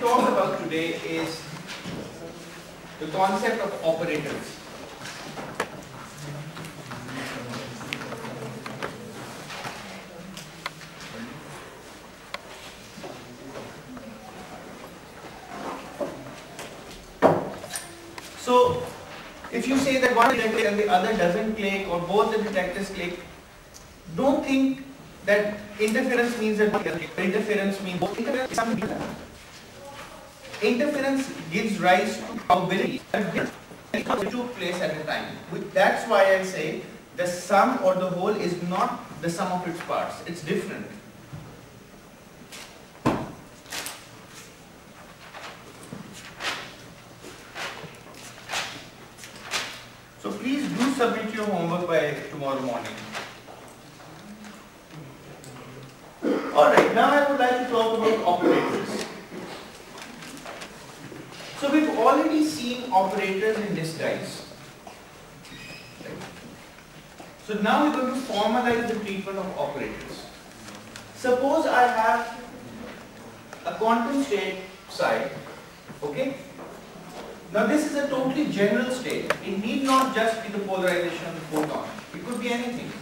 Talk about today is the concept of operators. So if you say that one detector and the other doesn't click, or both the detectors click, don't think that interference means that interference means both. Interference is something different. Interference gives rise to probability that took place at a time. That's why I say the sum or the whole is not the sum of its parts. It's different. So please do submit your homework by tomorrow morning. Alright, now I would like to talk about operators. So we've already seen operators in this dice. So now we're going to formalize the treatment of operators. Suppose I have a quantum state psi, okay? Now this is a totally general state. It need not just be the polarization of the photon. It could be anything.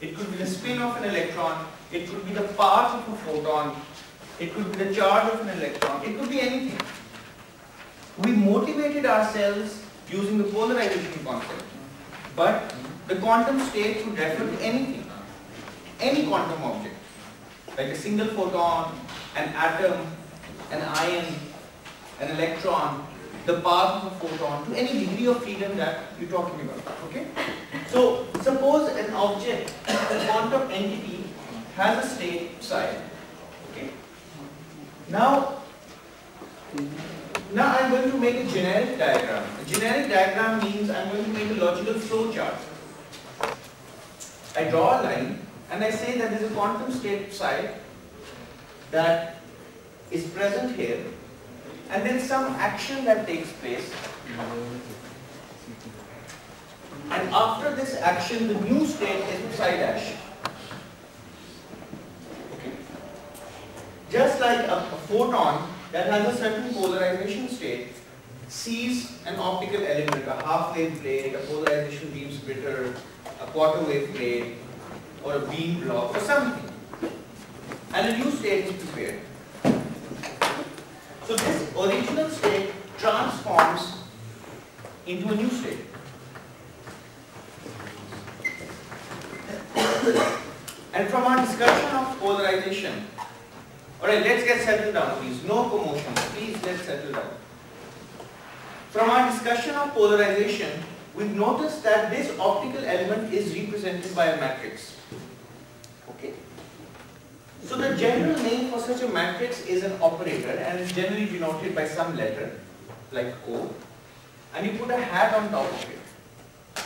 It could be the spin of an electron. It could be the path of a photon. It could be the charge of an electron. It could be anything. We motivated ourselves using the polarization concept, but the quantum state could refer to anything, any quantum object, like a single photon, an atom, an ion, an electron, the path of a photon, to any degree of freedom that you're talking about, okay? So suppose an object, a quantum entity, has a state psi, okay? Now I'm going to make a generic diagram. A generic diagram means I'm going to make a logical flow chart. I draw a line and I say that there's a quantum state psi that is present here, and there is some action that takes place, and after this action the new state is psi dash. Okay. Just like a photon that has a certain polarization state sees an optical element, a half-wave plate, a polarization beam splitter, a quarter-wave plate, or a beam block, or something. And a new state is prepared. So this original state transforms into a new state. And from our discussion of polarization, alright, let's get settled down, please. No commotion. Please, let's settle down. From our discussion of polarization, we've noticed that this optical element is represented by a matrix. Okay? So the general name for such a matrix is an operator, and it's generally denoted by some letter, like O, and you put a hat on top of it.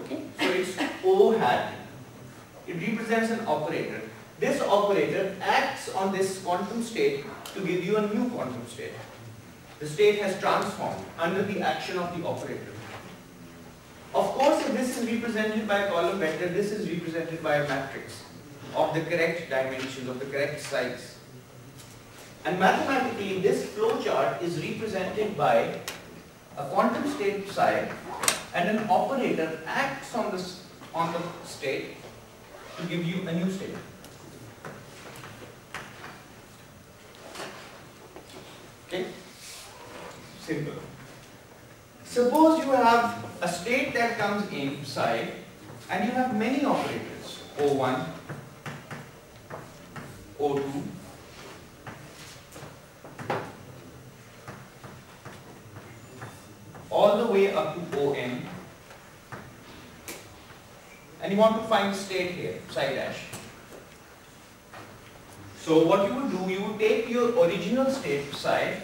Okay? So it's O hat. It represents an operator. This operator acts on this quantum state to give you a new quantum state. The state has transformed under the action of the operator. Of course, if this is represented by a column vector, this is represented by a matrix of the correct dimensions, of the correct size. And mathematically, this flow chart is represented by a quantum state psi, and an operator acts on the state to give you a new state. Okay? Simple. Suppose you have a state that comes in psi, and you have many operators, O1, O2, all the way up to ON, and you want to find state here, psi dash. So what you would do, you would take your original state psi,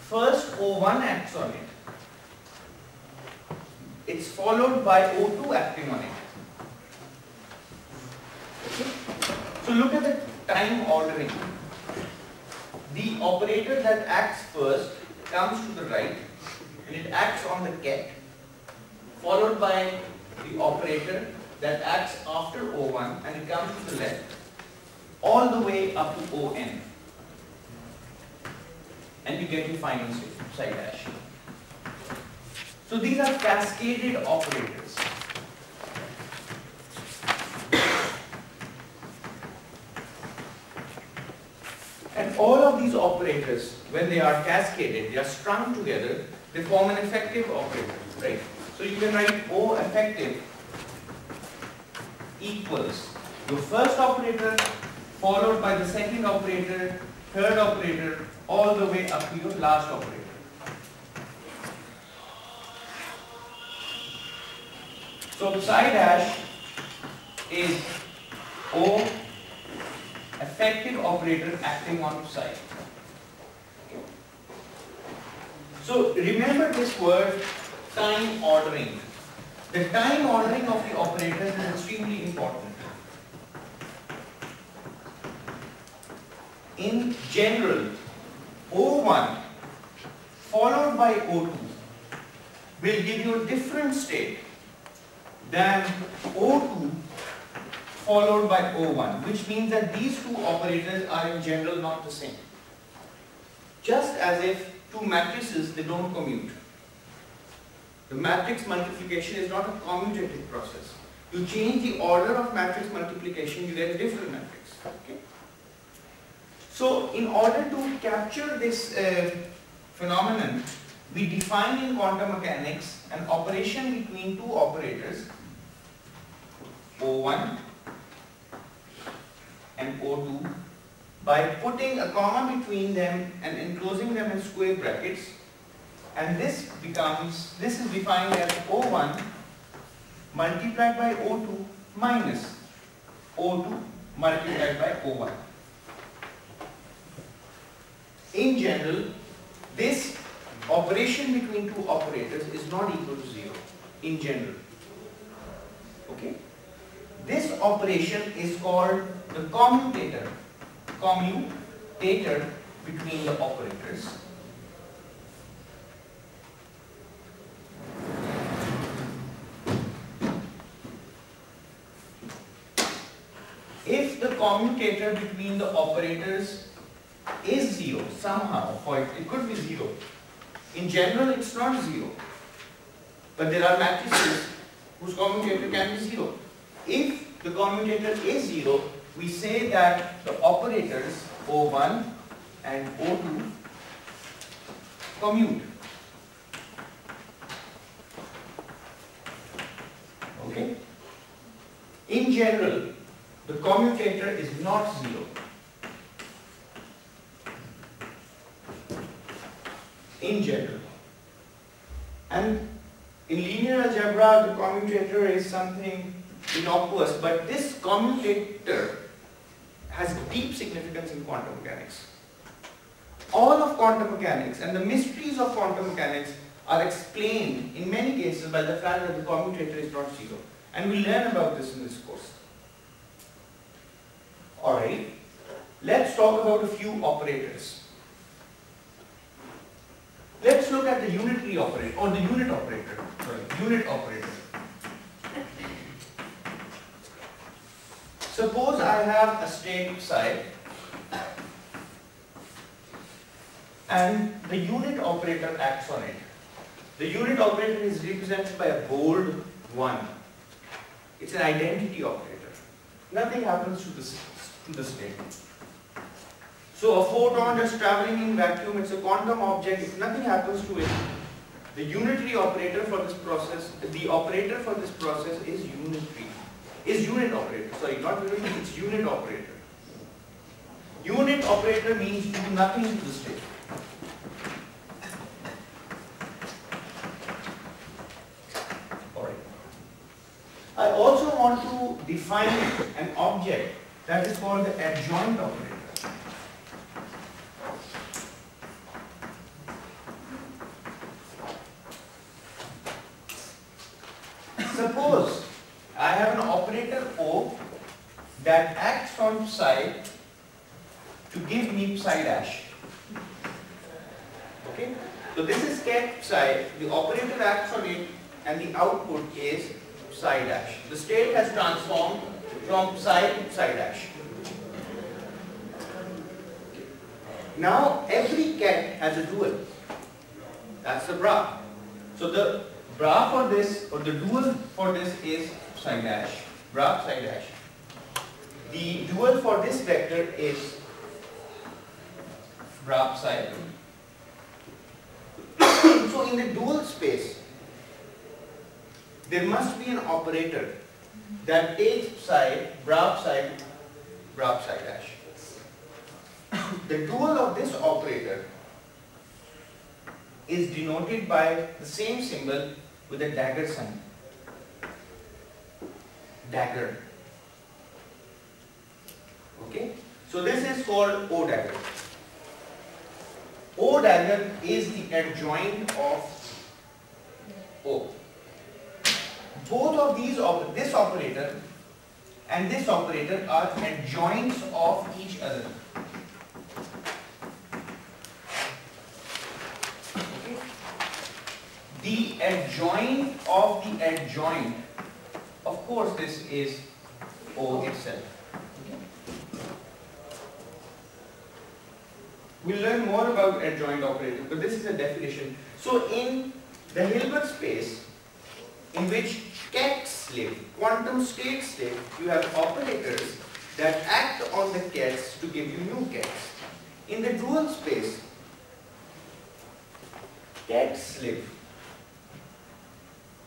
first O1 acts on it. It's followed by O2 acting on it. Okay? So look at the time ordering. The operator that acts first comes to the right, and it acts on the ket, followed by the operator that acts after O1, and it comes to the left, all the way up to ON. and you get your final side dash. So these are cascaded operators. And all of these operators, when they are cascaded, they are strung together, they form an effective operator, right? So you can write O effective equals your first operator, followed by the second operator, third operator, all the way up to your last operator. So psi dash is O effective operator acting on psi. So remember this word, time ordering. The time ordering of the operators is extremely important. In general, O1 followed by O2 will give you a different state than O2 followed by O1, which means that these two operators are in general not the same. Just as if two matrices, they don't commute. The matrix multiplication is not a commutative process. You change the order of matrix multiplication, you get a different matrix. Okay? So in order to capture this phenomenon, we define in quantum mechanics an operation between two operators, O1 and O2, by putting a comma between them and enclosing them in square brackets, and this is defined as O1 multiplied by O2 minus O2 multiplied by O1. In general, this operation between two operators is not equal to 0 in general. Okay? This operation is called the commutator between the operators. If the commutator between the operators is 0 somehow, or it could be 0. In general it's not 0, but there are matrices whose commutator can be 0. If the commutator is 0, we say that the operators O1 and O2 commute. Okay? In general, the commutator is not 0. In general. And in linear algebra, the commutator is something innocuous, but this commutator has deep significance in quantum mechanics. All of quantum mechanics and the mysteries of quantum mechanics are explained in many cases by the fact that the commutator is not 0. And we learn about this in this course. Alright, let's talk about a few operators. Let's look at the unitary operator, or the unit operator. Suppose I have a state psi, and the unit operator acts on it. The unit operator is represented by a bold 1. It's an identity operator. Nothing happens to the state. So a photon just traveling in vacuum, it's a quantum object. If nothing happens to it, the unitary operator for this process, the operator for this process is unitary. It's unit operator. Unit operator means do nothing to the state. Alright. I also want to define an object that is called the adjoint operator. Suppose I have an operator O that acts on psi to give me psi dash. Okay? So this is ket psi, the operator acts on it, and the output is psi dash. The state has transformed from psi to psi dash. Now every ket has a dual. That's the bra. So the bra for this, or the dual for this, is psi dash. Bra psi dash. The dual for this vector is bra psi. So in the dual space, there must be an operator that takes psi, bra psi, bra psi dash. The dual of this operator is denoted by the same symbol with a dagger sign. Dagger. Okay? So this is called O dagger. O dagger is the adjoint of O. Both of these, this operator and this operator, are adjoints of each other. The adjoint of the adjoint, of course, this is O itself. We'll learn more about adjoint operator, but this is a definition. So in the Hilbert space, in which kets live, quantum states live, you have operators that act on the kets to give you new kets. In the dual space, kets live,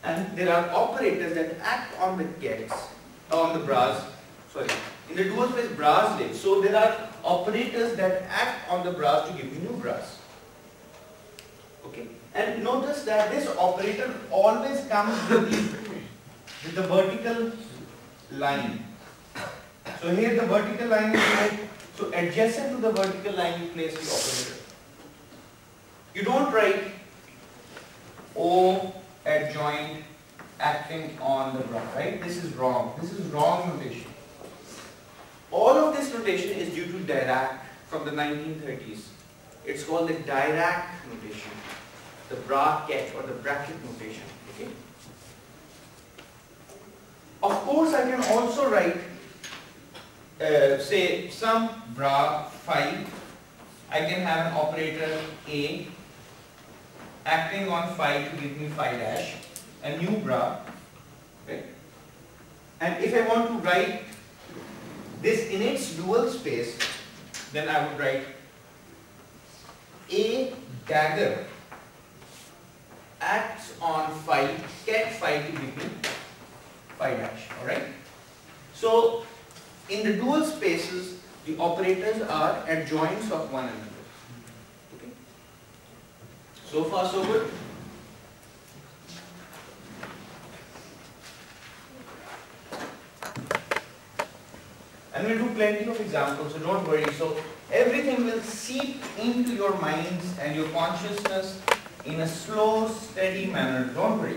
and there are operators that act on the kets, on the bras, sorry, in the dual space bras live. So there are operators that act on the bras to give you new bras. Okay, and notice that this operator always comes with the vertical line. So here the vertical line is placed, so adjacent to the vertical line you place the operator. You don't write O adjoint acting on the bra, right? This is wrong. This is wrong notation. All of this notation is due to Dirac from the 1930s. It's called the Dirac notation, the bra ket or the bracket notation. Okay? Of course, I can also write, say, some bra phi. I can have an operator A acting on phi to give me phi dash, a new bra. Okay? And if I want to write this in its dual space, then I would write A dagger acts on phi, ket phi to give me phi dash. Alright? So in the dual spaces, the operators are adjoints of one another. Okay. So far, so good. And we'll do plenty of examples, so don't worry. So everything will seep into your minds and your consciousness in a slow, steady manner. Don't worry.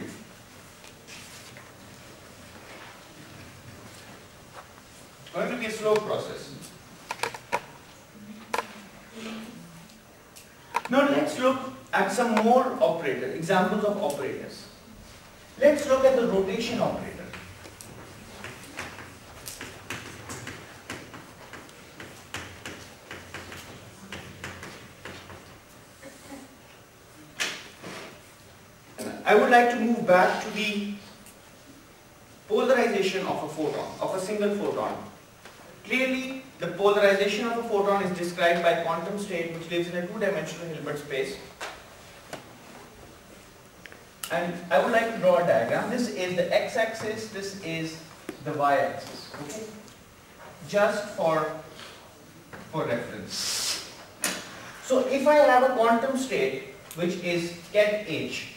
It's going to be a slow process. Now let's look at some more operators, examples of operators. Let's look at the rotation operator. I would like to move back to the polarization of a photon, of a single photon. Clearly, the polarization of a photon is described by a quantum state which lives in a two-dimensional Hilbert space. And I would like to draw a diagram. This is the x-axis, this is the y-axis. Okay? Just for reference. So if I have a quantum state which is ket H,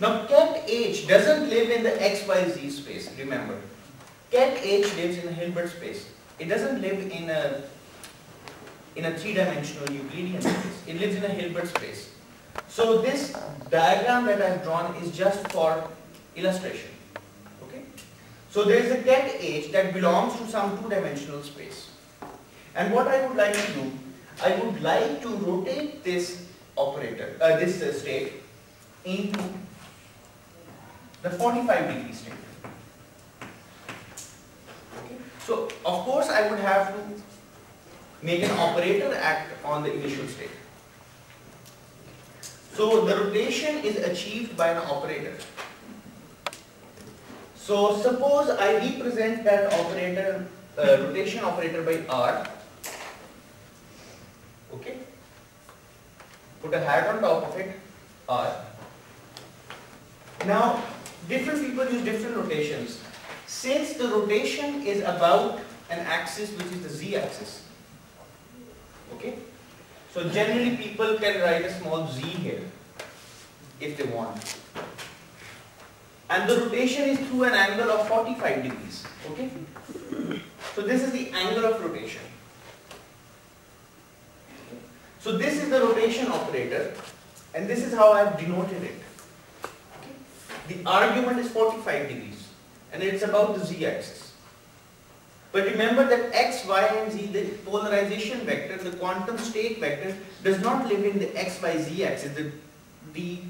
now ket H doesn't live in the XYZ space, remember. Ket H lives in the Hilbert space. It doesn't live in a three-dimensional Euclidean space. It lives in a Hilbert space. So this diagram that I've drawn is just for illustration. Okay? So there is a ket H that belongs to some two-dimensional space. And what I would like to do, I would like to rotate this operator, this state into the 45 degree state. Okay. So of course I would have to make an operator act on the initial state. So the rotation is achieved by an operator. So suppose I represent that operator, rotation operator by R. Okay. Put a hat on top of it, R. Now, different people use different rotations. Since the rotation is about an axis which is the z-axis, okay? So generally people can write a small z here if they want. And the rotation is through an angle of 45 degrees, okay? So this is the angle of rotation. So this is the rotation operator, and this is how I have denoted it. The argument is 45 degrees and it's about the z-axis. But remember that x, y and z, the polarization vector, the quantum state vector does not live in the x, y, z axis, the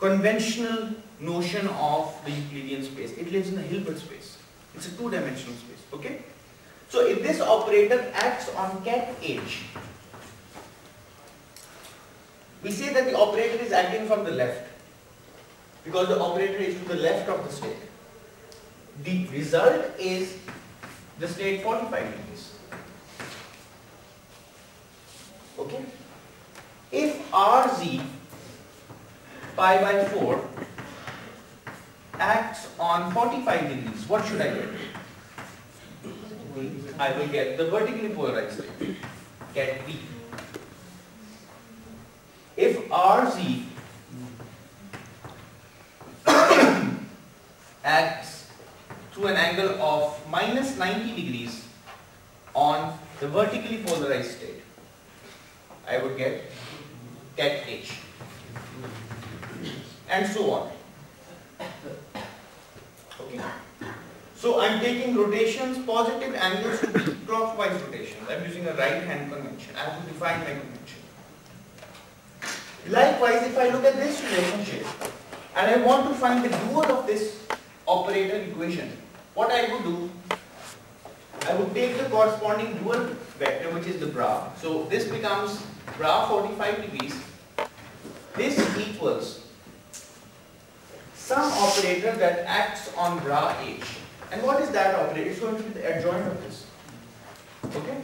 conventional notion of the Euclidean space. It lives in the Hilbert space. It's a two-dimensional space. Okay? So if this operator acts on ket edge, we say that the operator is acting from the left, because the operator is to the left of the state. The result is the state 45 degrees. Okay? If Rz pi by 4 acts on 45 degrees, what should I get? I will get the vertically polarized state, ket V. If Rz acts through an angle of minus 90 degrees on the vertically polarized state, I would get ket H, and so on. Okay. So I'm taking rotations, positive angles to be clockwise rotations. I'm using a right hand convention. I have to define my convention. Likewise, if I look at this relationship and I want to find the dual of this operator equation, what I would do, I would take the corresponding dual vector, which is the bra. So this becomes bra 45 degrees. This equals some operator that acts on bra H. And what is that operator? It's going to be the adjoint of this. Okay?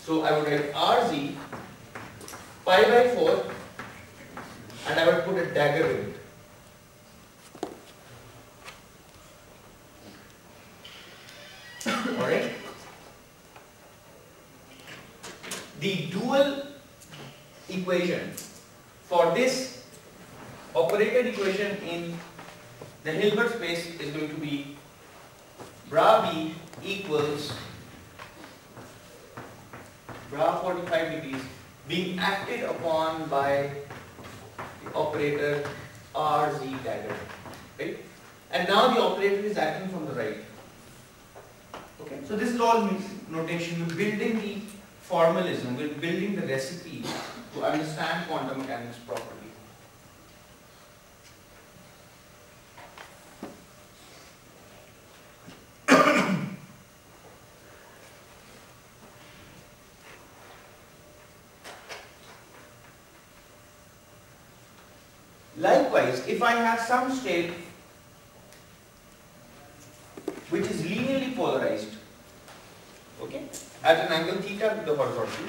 So I would write Rz pi by 4, and I would put a dagger in it. Alright? The dual equation for this operator equation in the Hilbert space is going to be bra B equals bra 45 degrees being acted upon by the operator Rz dagger. Right? And now the operator is acting from the right. Okay. So this is all notation. We're building the formalism, we're building the recipe to understand quantum mechanics properly. Likewise, if I have some state which is linearly polarized, okay, at an angle theta to the horizontal,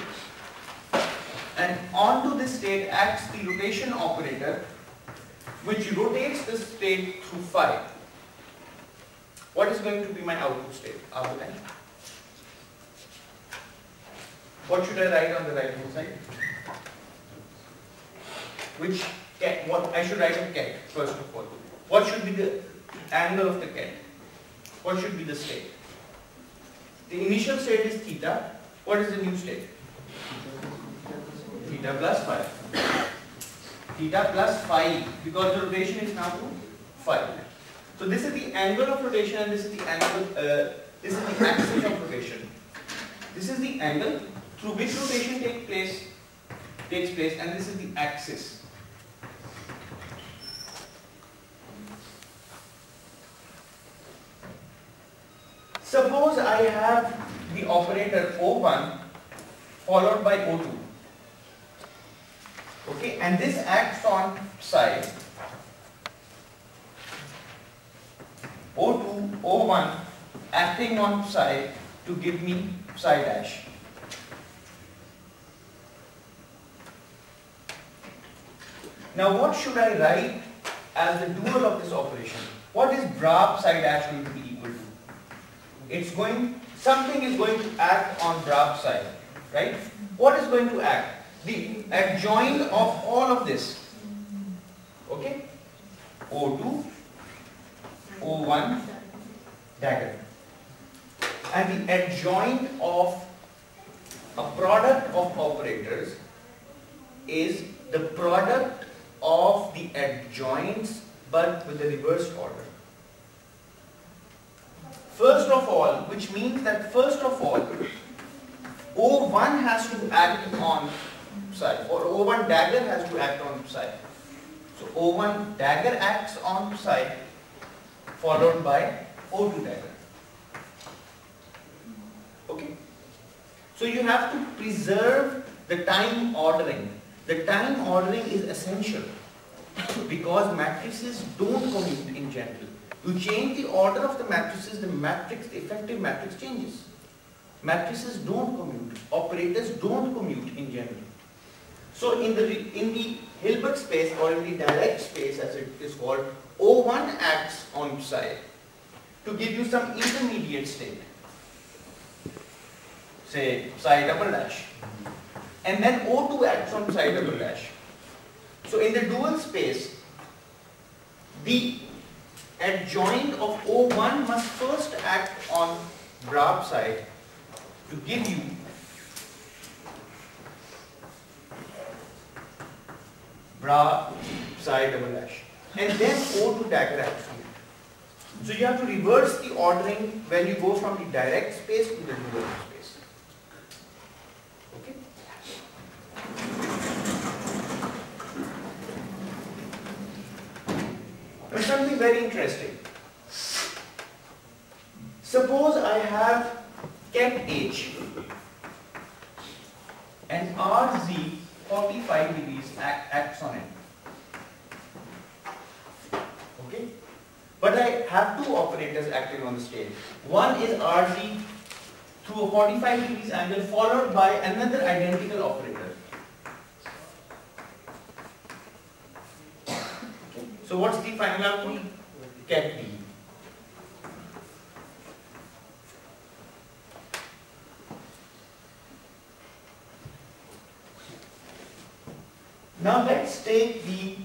and onto this state acts the rotation operator, which rotates the state through phi, what is going to be my output state after that? What should I write on the right hand side? Which ket? What I should write a ket first of all. What should be the angle of the ket? What should be the state? The initial state is theta. What is the new state? Theta plus phi. Theta plus phi, because the rotation is now to phi. So this is the angle of rotation, and this is the angle. This is the axis of rotation. This is the angle through which rotation takes place, and this is the axis. Suppose I have the operator O1 followed by O2. Okay, and this acts on psi O2, O1 acting on psi to give me psi dash. Now what should I write as the dual of this operation? What is bra psi dash going to be equal to? It's going, something is going to act on bra psi, right? What is going to act? The adjoint of all of this, okay? O2, O1 dagger. And the adjoint of a product of operators is the product of the adjoints but with the reverse order. First of all, which means that first of all, O1 has to act on psi, or O1 dagger has to act on psi. So O1 dagger acts on psi followed by O2 dagger. Okay. So you have to preserve the time ordering. The time ordering is essential because matrices don't commute in general. You change the order of the matrices, the matrix, the effective matrix changes. Matrices don't commute. Operators don't commute in general. So in the Hilbert space or in the Dirac space as it is called, O1 acts on psi to give you some intermediate state. Say psi double dash. And then O2 acts on psi double dash. So in the dual space, the adjoint of O1 must first act on bra psi to give you bra psi double dash. And then O2 dagger acts on it. So you have to reverse the ordering when you go from the direct space to the dual space. Okay? But something very interesting. Suppose I have ket H and RZ 45 degrees acts on it. Okay? But I have two operators acting on the stage. One is RZ through a 45 degrees angle followed by another identical operator. So what's the final output? Ket B. Now let's take the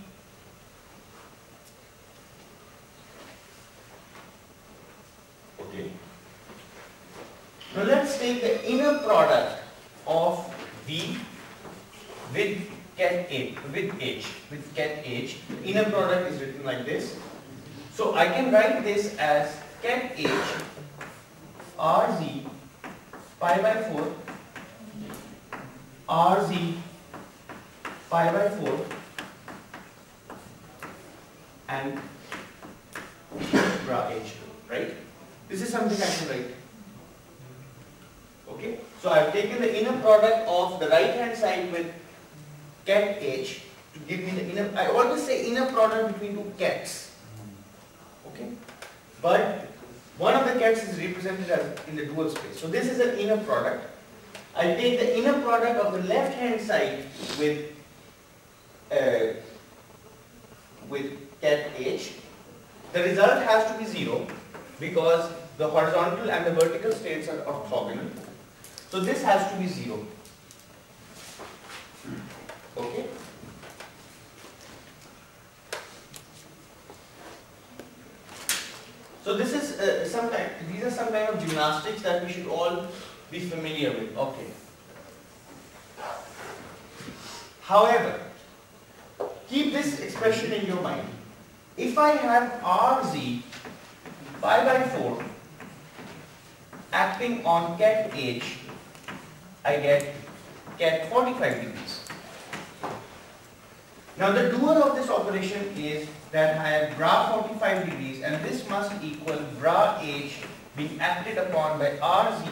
inner product of V with ket H, the inner product is written like this. So I can write this as ket H RZ pi by 4 RZ pi by 4 and bra H, right? This is something I can write. Okay, so I have taken the inner product of the right hand side with ket H to give me the inner, I always say inner product between two kets. Okay, but one of the kets is represented as in the dual space. So this is an inner product. I take the inner product of the left hand side with ket H. The result has to be 0 because the horizontal and the vertical states are orthogonal. So this has to be 0. Okay. So this is these are some kind of gymnastics that we should all be familiar with. Okay. However, keep this expression in your mind. If I have RZ pi by 4 acting on ket H, I get ket 45 degrees. Now the dual of this operation is that I have bra 45 degrees and this must equal bra H being acted upon by Rz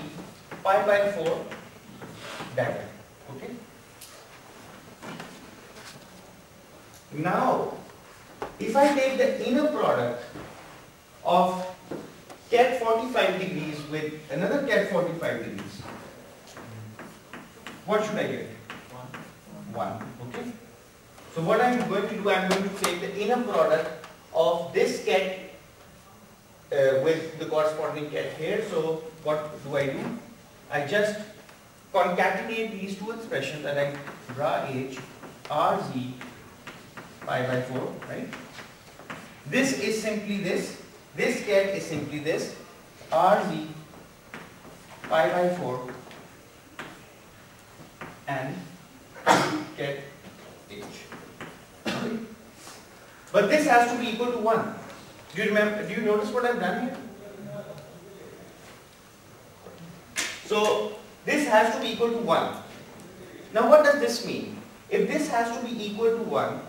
pi by 4 diagram. Okay. Now, if I take the inner product of ket 45 degrees with another ket 45 degrees, what should I get? 1. Okay. So what I am going to do, I am going to take the inner product of this ket with the corresponding ket here. So what do? I just concatenate these two expressions and I draw H Rz pi by 4, right? This is simply this. This ket is simply this. Rz pi by 4 and ket H. Okay. But this has to be equal to 1. Do you remember? Do you notice what I've done here? So this has to be equal to 1. Now what does this mean? If this has to be equal to 1,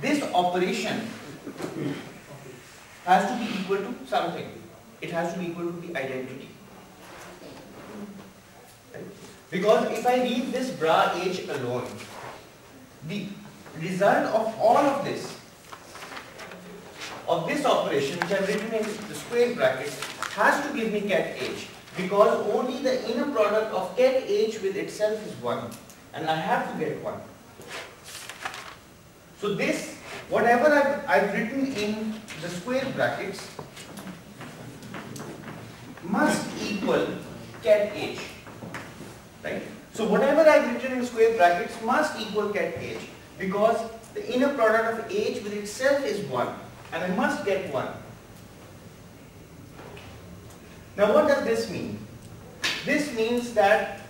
this operation has to be equal to something. It has to be equal to the identity. Right? Because if I leave this bra H alone, the result of all of this, operation which I have written in the square bracket, has to give me ket H, because only the inner product of ket H with itself is 1 and I have to get 1. So this, whatever I've written in the square brackets, must equal ket H, right? So whatever I've written in square brackets must equal ket H, because the inner product of H with itself is 1 and I must get 1. Now what does this mean? This means that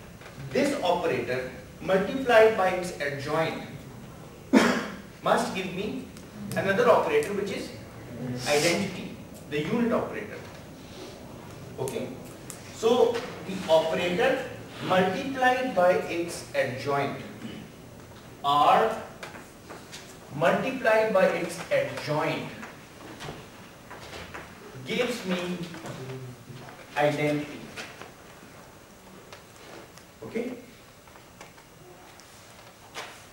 this operator multiplied by its adjoint must give me another operator which is identity, the unit operator. Okay. So the operator multiplied by its adjoint, R multiplied by its adjoint, gives me identity. Okay.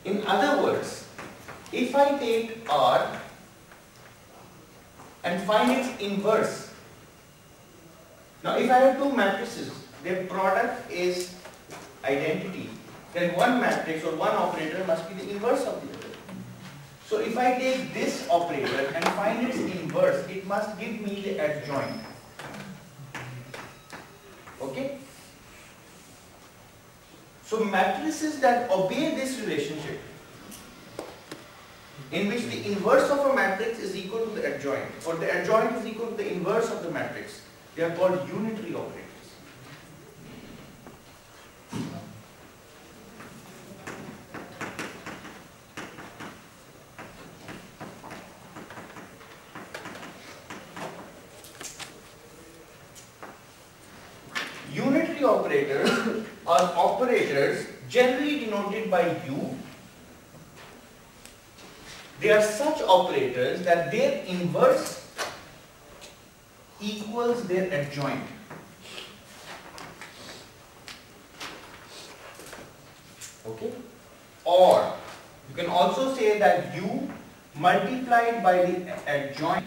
In other words, if I take R and find its inverse. Now if I have two matrices, their product is identity, then one matrix or one operator must be the inverse of the other. So if I take this operator and find its inverse, it must give me the adjoint. Okay? So matrices that obey this relationship, in which the inverse of a matrix is equal to the adjoint, or the adjoint is equal to the inverse of the matrix, they are called unitary operators. Unitary operators are operators generally denoted by U. They are such operators that their inverse equals their adjoint. Okay? Or you can also say that U multiplied by the adjoint,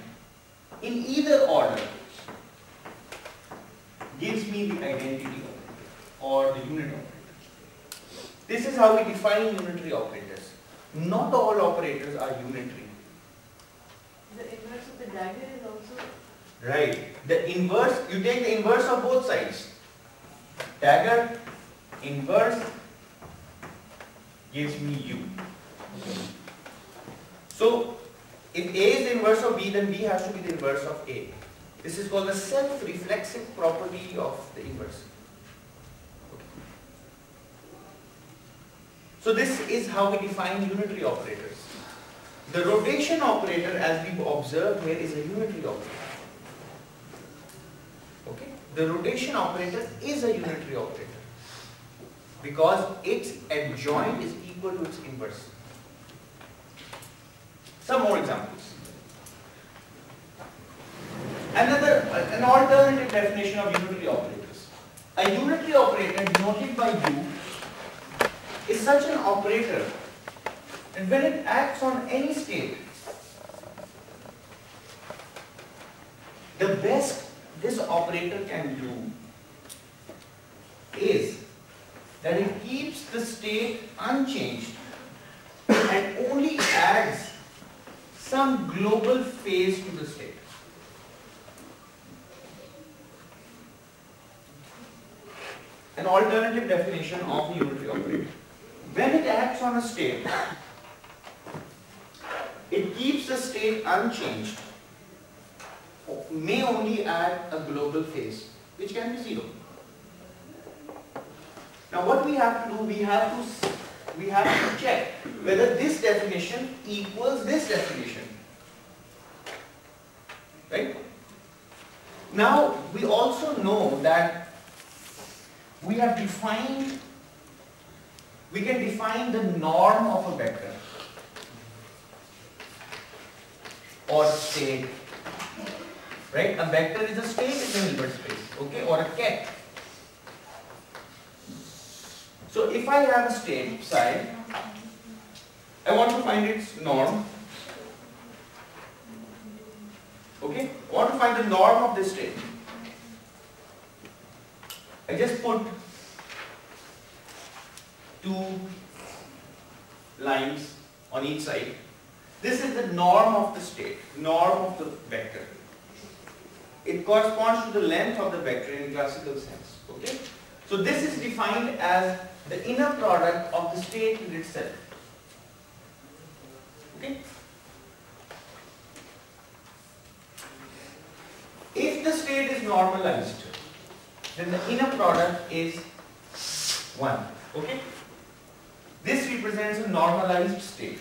in either order, gives me the identity operator or the unit operator. This is how we define unitary operators. Not all operators are unitary. The inverse of the dagger is also... Right. The inverse, you take the inverse of both sides. Dagger, inverse, gives me U. Okay. So, if A is the inverse of B, then B has to be the inverse of A. This is called the self-reflexive property of the inverse. So this is how we define unitary operators. The rotation operator, as we observed here, is a unitary operator. Okay? The rotation operator is a unitary operator because its adjoint is equal to its inverse. Some more examples. An alternative definition of unitary operators. A unitary operator denoted by U is such an operator that when it acts on any state, the best this operator can do is that it keeps the state unchanged and only adds some global phase to the state. An alternative definition of the unitary operator. When it acts on a state, it keeps the state unchanged, may only add a global phase, which can be zero. Now what we have to do, we have to check whether this definition equals this definition. Right? Now we also know that we have defined, we can define the norm of a vector or state. Right? A vector is a state in the Hilbert space, okay, or a ket. So if I have a state psi, I want to find its norm. Okay? I want to find the norm of this state. I just put two lines on each side. This is the norm of the state, norm of the vector. It corresponds to the length of the vector in classical sense. Okay? So this is defined as the inner product of the state with itself. Okay? If the state is normalized, then the inner product is 1. Okay? This represents a normalized state.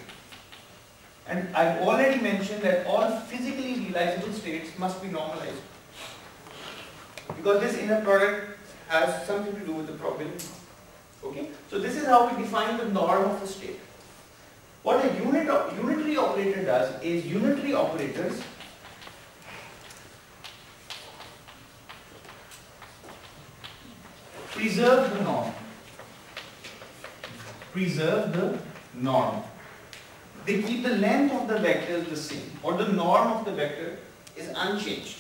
And I've already mentioned that all physically realizable states must be normalized, because this inner product has something to do with the probability. Okay? So this is how we define the norm of a state. What a unitary operator does is, unitary operators preserve the norm. Preserve the norm. They keep the length of the vector the same, or the norm of the vector is unchanged.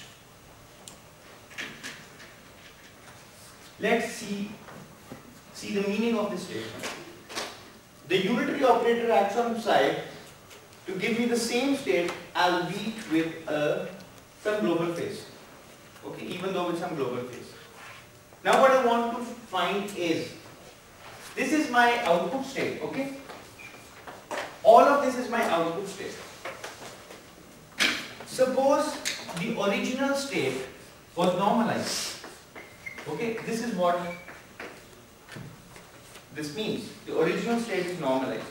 Let's see the meaning of this statement. The unitary operator acts on psi to give me the same state, albeit with some global phase. Okay, even though with some global phase. Now what I want to find is, this is my output state, okay? All of this is my output state. Suppose the original state was normalized. Okay, this is what this means. The original state is normalized.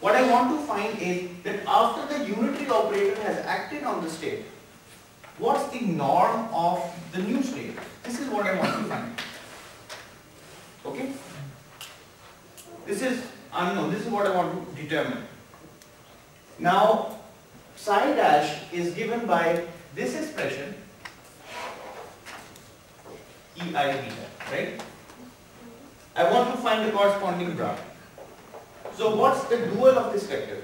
What I want to find is that after the unitary operator has acted on the state, what's the norm of the new state? This is what I want to find. Okay? This is unknown. This is what I want to determine. Now, psi dash is given by this expression, ei beta, right? I want to find the corresponding bra. So what's the dual of this vector?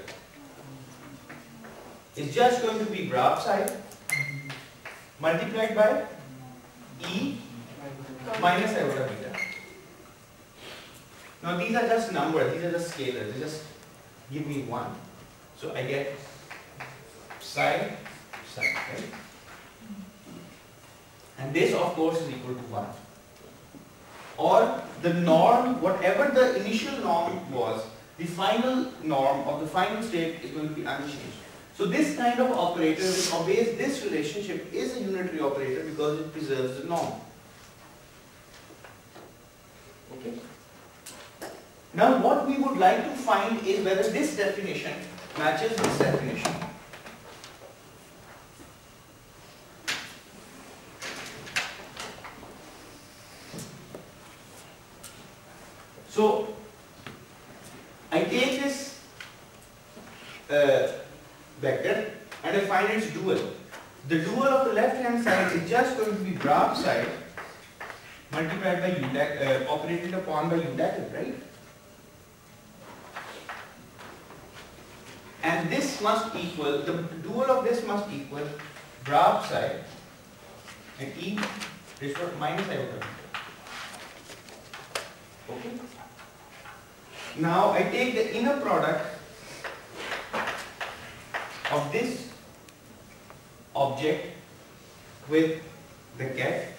It's just going to be bra psi multiplied by e minus iota beta. Now these are just numbers, these are just scalars, they just give me 1. So I get psi, psi, right? And this of course is equal to 1. Or the norm, whatever the initial norm was, the final norm of the final state is going to be unchanged. So this kind of operator which obeys this relationship is a unitary operator, because it preserves the norm. Okay. Now what we would like to find is whether this definition matches this definition. So I take this vector and I find its dual. the dual of the left hand side is just going to be bra side multiplied by u operated upon by u dash, right? And this must equal, the dual of this must equal bra side and e raised to minus I over. Okay. Now I take the inner product of this object with the ket,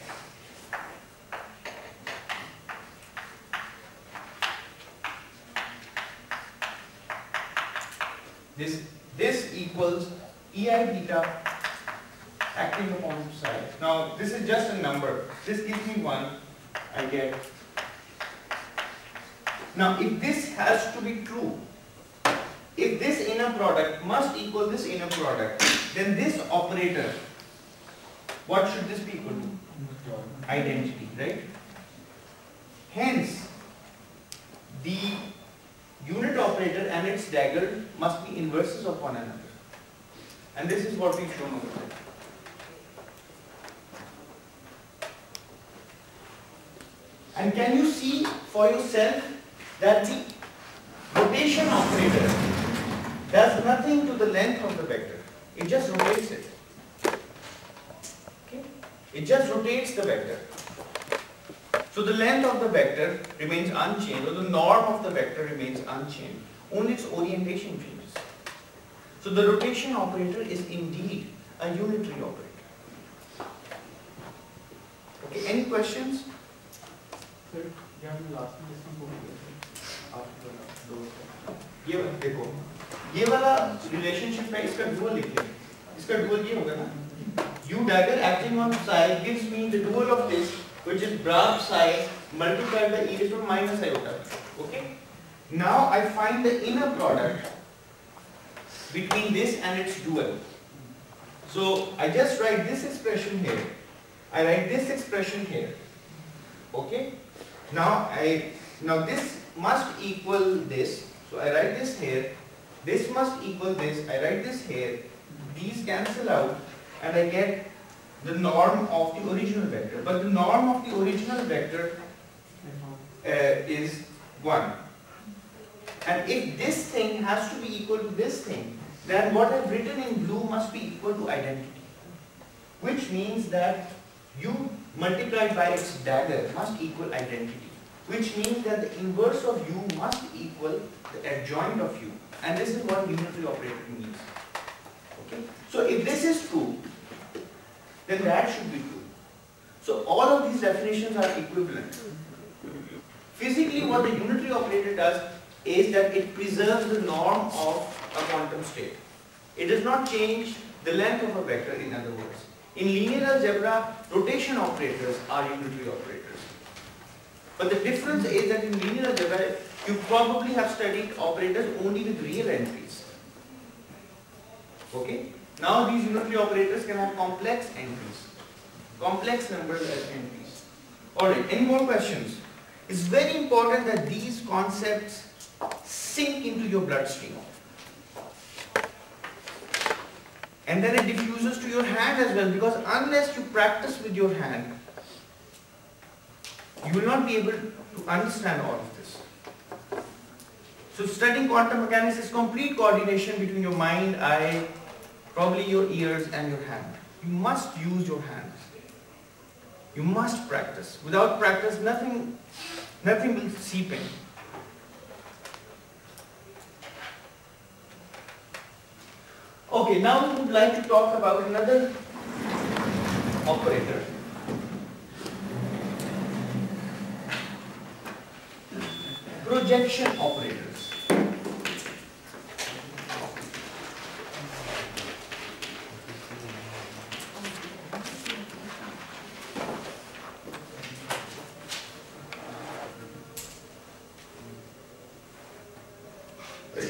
this equals ei beta acting upon psi. Now this is just a number, this gives me 1, I get. Now if this has to be true, if this inner product must equal this inner product, then this operator, what should this be equal to? Identity, right? Hence, the unit operator and its dagger must be inverses of one another. And this is what we've shown over there. And can you see for yourself that the rotation operator does nothing to the length of the vector. It just rotates it. Okay? It just rotates the vector. So the length of the vector remains unchanged, or the norm of the vector remains unchanged. Only its orientation changes. So the rotation operator is indeed a unitary operator. Okay, any questions? Sir, you have the last one. देखो, ये वाला relationship है, इसका dual लिखिए. इसका dual ये होगा ना? U dagger acting on psi gives me the dual of this, which is bra psi multiplied by e raised to minus iota. Okay? Now I find the inner product between this and its dual. So I just write this expression here. I write this expression here. Okay? Now this must equal this. So I write this here. This must equal this. I write this here. These cancel out and I get the norm of the original vector. But the norm of the original vector is 1. And if this thing has to be equal to this thing, then what I've written in blue must be equal to identity. Which means that u multiplied by its dagger must equal identity. Which means that the inverse of u must equal the adjoint of u. And this is what unitary operator means. Okay? So if this is true, then that should be true. So all of these definitions are equivalent. Physically, what the unitary operator does is that it preserves the norm of a quantum state. It does not change the length of a vector, in other words. In linear algebra, rotation operators are unitary operators. But the difference is that in linear algebra, you probably have studied operators only with real entries. Okay? Now these unitary operators can have complex entries. Complex numbers as entries. Alright, any more questions? It's very important that these concepts sink into your bloodstream. And then it diffuses to your hand as well, because unless you practice with your hand, you will not be able to understand all of this. So studying quantum mechanics is complete coordination between your mind, eye, probably your ears and your hand. You must use your hands. You must practice. Without practice, nothing will seep in. Okay, now we would like to talk about another operator. Projection operators.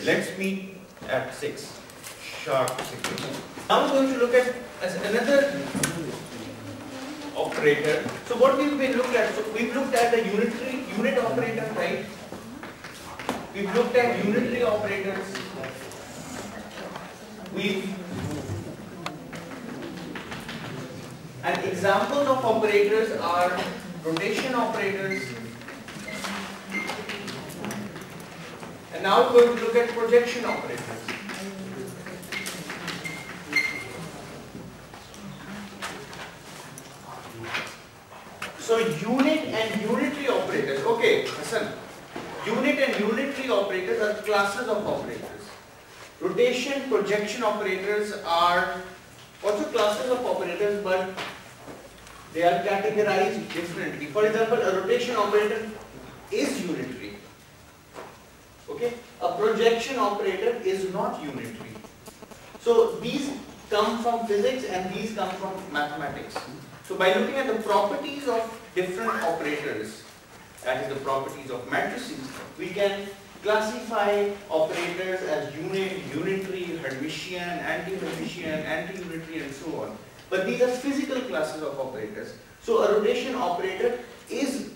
Let's meet at 6. Sharp. Now we're going to look at another operator. So what we've been looked at? So we've looked at the unit operator, right? We've looked at unitary operators. We've And examples of operators are rotation operators. And now we're going to look at projection operators. So unit and unitary operators. Okay, listen. Unit and unitary operators are classes of operators. Rotation, projection operators are also classes of operators, but they are categorized differently. For example, a rotation operator is unitary. Okay? A projection operator is not unitary. So these come from physics and these come from mathematics. So by looking at the properties of different operators, that is the properties of matrices, we can classify operators as unit, unitary, Hermitian, anti-Hermitian, anti-unitary and so on. But these are physical classes of operators. So a rotation operator is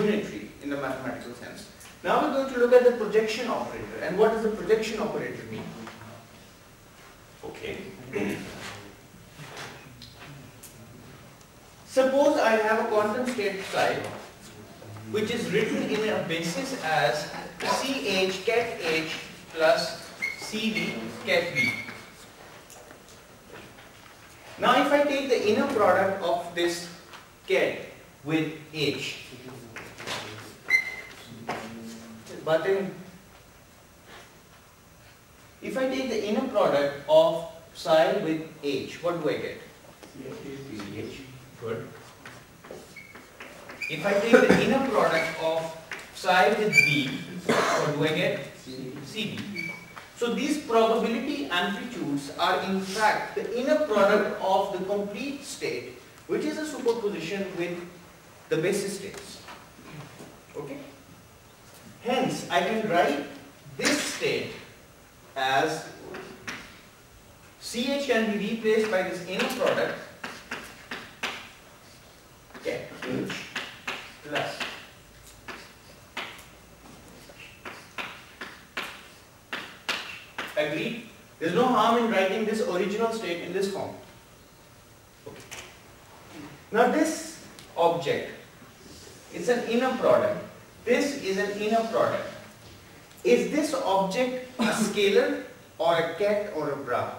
unitary in the mathematical sense. Now we're going to look at the projection operator. And what does the projection operator mean? Okay. Suppose I have a quantum state psi, which is written in a basis as CH ket H plus CV ket V. Now if I take the inner product of this ket with H, if I take the inner product of psi with H, what do I get? CH. Good. If I take the inner product of psi with B, what do I get? CB. So these probability amplitudes are in fact the inner product of the complete state, which is a superposition with the basis states. Okay? Hence, I can write this state as CH can be replaced by this inner product ket H plus Agreed? There is no harm in writing this original state in this form. Okay. Now this object is an inner product. This is an inner product. Is this object a scalar or a ket or a bra?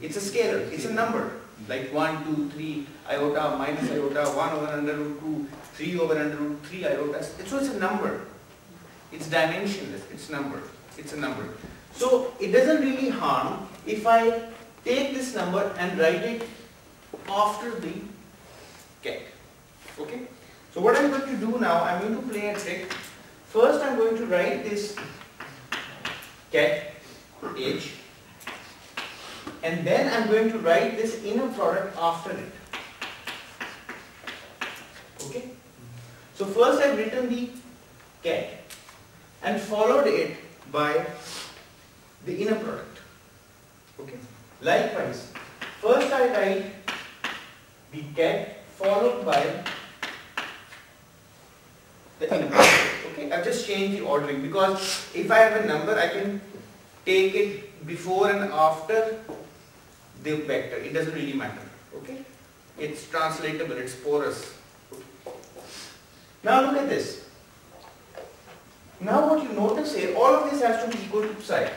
It's a scalar. It's a number. Like 1, 2, 3, iota, minus iota, 1 over under root 2, 3 over under root 3, iota. So it's a number. It's dimensionless. It's number. It's a number. So it doesn't really harm if I take this number and write it after the ket. Okay? So what I'm going to do now, I'm going to play a trick. First I'm going to write this ket H and then I'm going to write this inner product after it. Okay? So first I've written the ket and followed it by the inner product. Okay. Likewise, first I write the ket followed by the inner product. Okay. I've just changed the ordering because if I have a number, I can take it before and after the vector. It doesn't really matter. Okay. It's translatable. It's porous. Okay. Now look at this. Now what you notice here, all of this has to be equal to psi.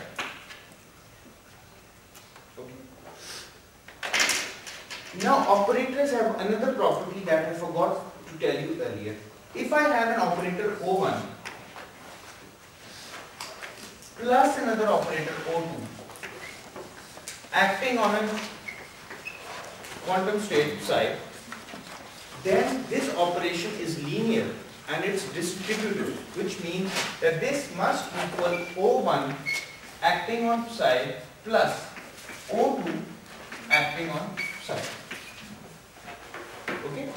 Now operators have another property that I forgot to tell you earlier. If I have an operator O1 plus another operator O2 acting on a quantum state psi, then this operation is linear and it's distributive, which means that this must equal O1 acting on psi plus O2 acting on psi. Okay.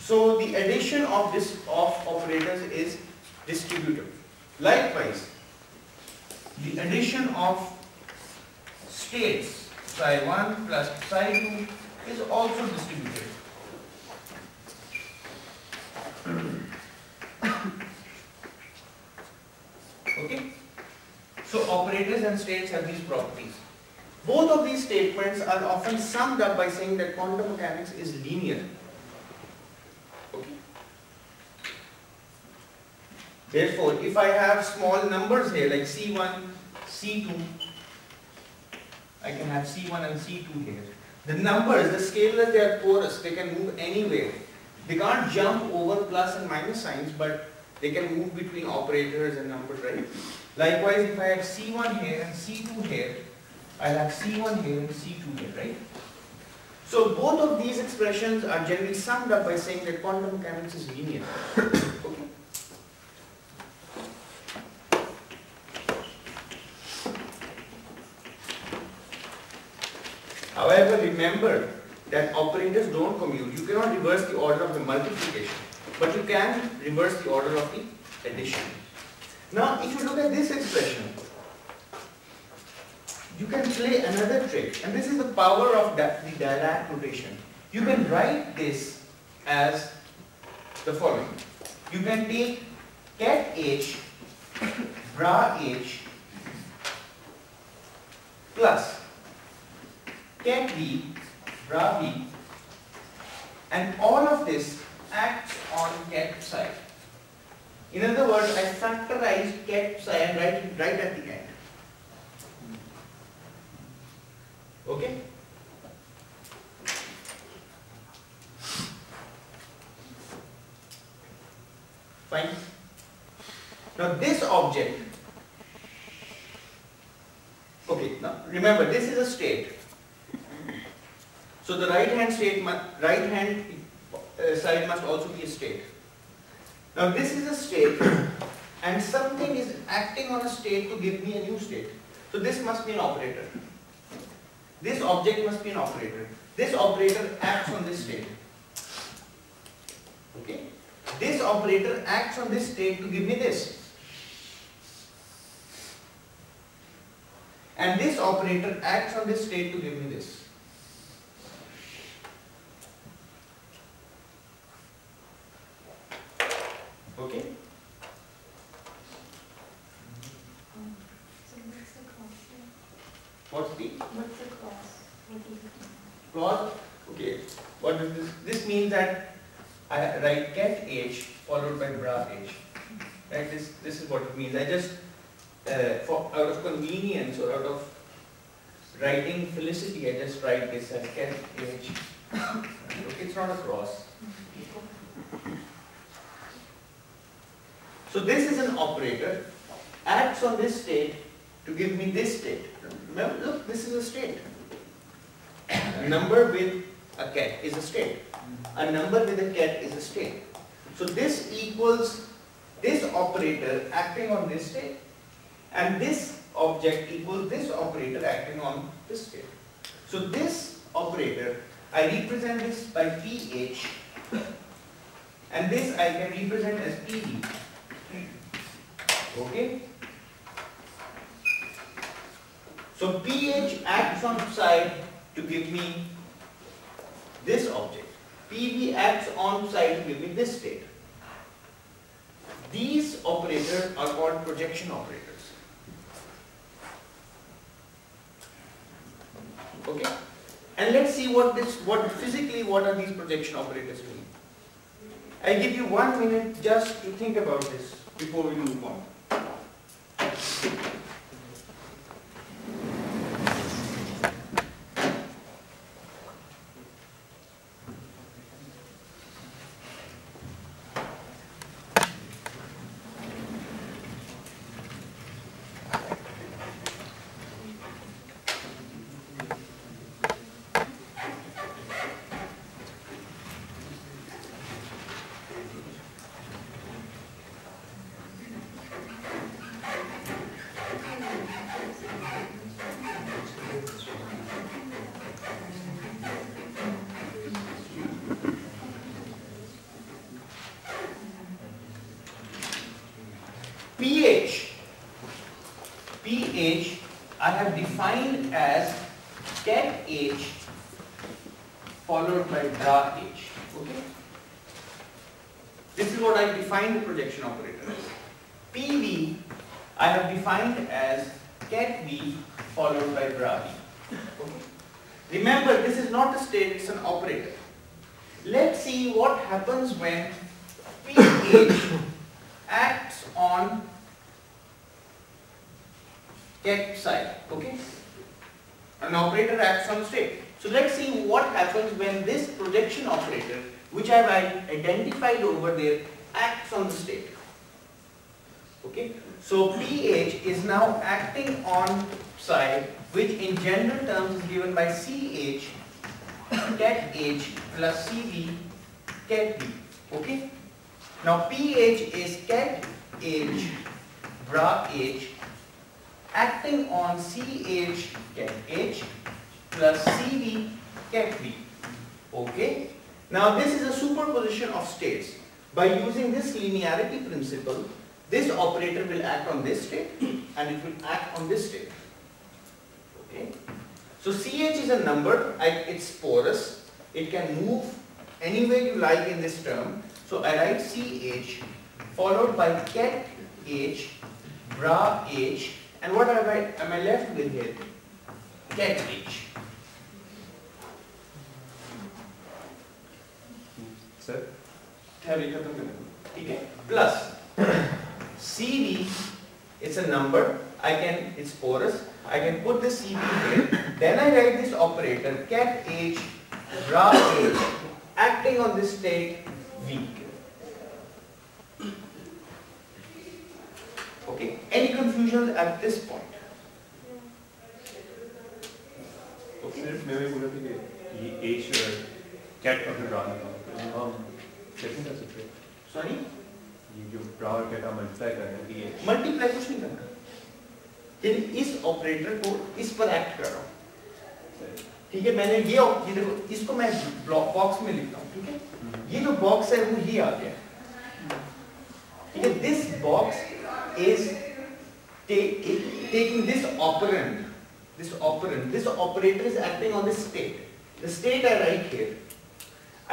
So the addition of this of operators is distributive. Likewise, the addition of states psi1 plus psi2 is also distributive. Okay? So operators and states have these properties. Both of these statements are often summed up by saying that quantum mechanics is linear. Okay. Therefore, if I have small numbers here like C1, C2, I can have C1 and C2 here. The numbers, the scalars, they are porous, they can move anywhere. They can't jump over plus and minus signs, but they can move between operators and numbers, right? Likewise, if I have C1 here and C2 here, I'll have C1 here and C2 here, right? So both of these expressions are generally summed up by saying that quantum mechanics is linear. Okay. However, remember that operators don't commute. You cannot reverse the order of the multiplication, but you can reverse the order of the addition. Now, if you look at this expression, you can play another trick, and this is the power of the Dirac notation. You can write this as the following. You can take ket h, bra h, plus ket v, bra v, and all of this acts on ket psi. In other words, I factorize ket psi and write it right at the end. Okay? Fine. Now this object, okay, now remember this is a state. So the right hand side must also be a state. Now this is a state and something is acting on a state to give me a new state. So this must be an operator. This object must be an operator. This operator acts on this state. Okay? This operator acts on this state to give me this. And this operator acts on this state to give me this. Okay? What's the clause? Okay. What does this? This means that I write ket h followed by bra h. Right? This is what it means. I just out of convenience or out of writing felicity, I just write this as ket h. Okay, it's not a cross. So this is an operator, acts on this state to give me this state. Remember, look, this is a state. A number with a ket is a state. A number with a ket is a state. So this equals this operator acting on this state, and this object equals this operator acting on this state. So this operator, I represent this by ph, and this I can represent as pv. Okay? So pH acts on psi to give me this object. PV acts on psi to give me this state. These operators are called projection operators. Okay. And let's see what physically are these projection operators doing. I give you 1 minute just to think about this before we move on. I have defined as ket h followed by bra h. Okay? This is what I defined the projection operator as. PV I have defined as ket v followed by bra v. Remember, this is not a state, it's an operator. Let's see what happens when P gauge acts on ket side, okay? An operator acts on state. So let's see what happens when this projection operator, which I have identified over there, acts on the state. Okay, so PH is now acting on side, which in general terms is given by CH, ket H plus CV, ket B. Okay, now PH is ket H, bra H, acting on CH, ket H plus CV, ket B. Okay, now this is a superposition of states. By using this linearity principle, this operator will act on this state and it will act on this state. Okay. So CH is a number, it's porous, it can move any way you like in this term. So I write CH followed by ket H, bra H, and what am I left with here? Ket H. Sir? Okay. Plus CV, it's a number, it's porous, I can put this CV here, then I write this operator ket H, bra H, acting on this state V. Okay, any confusion at this point? Okay. H or ket or bra. Sorry? Multiply कुछ नहीं करना, लेकिन इस operator को इस पर act कर रहा हूँ, ठीक है? मैंने ये देखो, इसको मैं बॉक्स में लिखता हूँ, ठीक है? ये जो बॉक्स है वो ही आ गया, ठीक है? This box is taking this operand, this operator is acting on this state. The state I write here.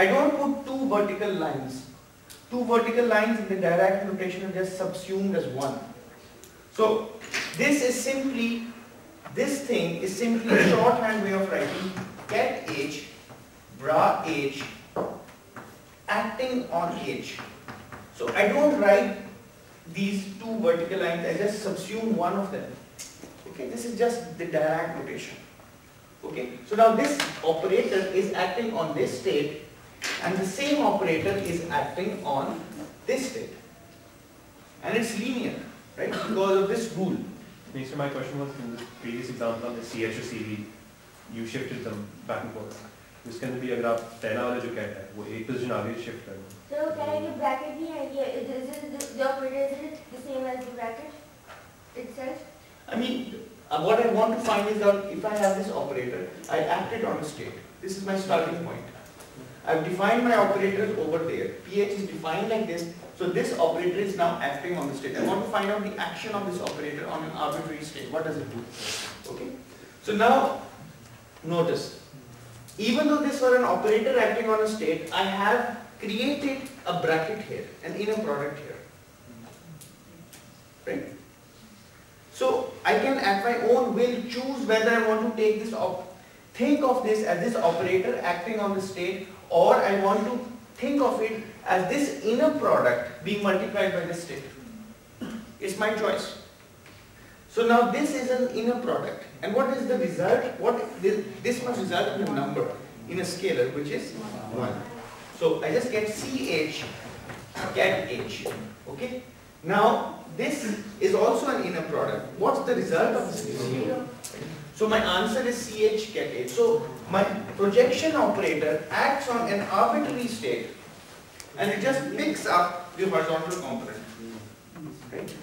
I don't put two vertical lines. Two vertical lines in the Dirac notation are just subsumed as one. So this is simply, this thing is simply a shorthand way of writing ket H, bra H, acting on H. So I don't write these two vertical lines, I just subsume one of them. Okay, this is just the Dirac notation. Okay, so now this operator is acting on this state, and the same operator is acting on this state, and it's linear, right? Because of this rule. So my question was, in the previous example, the CH or CV, you shifted them back and forth. This can be a graph. Tena wala jo ket hai, wo ek position aage shift karna. So can I give bracket bhi hai? Is the operator is the same as the bracket itself? I mean, what I want to find is that if I have this operator, I acted on a state. This is my starting point. I've defined my operators over there. PH is defined like this, so this operator is now acting on the state. I want to find out the action of this operator on an arbitrary state. What does it do? Okay. So now, notice, even though this were an operator acting on a state, I have created a bracket here, an inner product here. Right? So I can at my own will choose whether I want to take this think of this as this operator acting on the state, or I want to think of it as this inner product being multiplied by the state. It's my choice. So now this is an inner product, and what is the result? This must result in a number, in a scalar, which is 1. So I just get CH, ket H. Okay? Now this is also an inner product. What's the result of this? So my answer is CH ket H. So my projection operator acts on an arbitrary state and it just picks up the horizontal component. Right?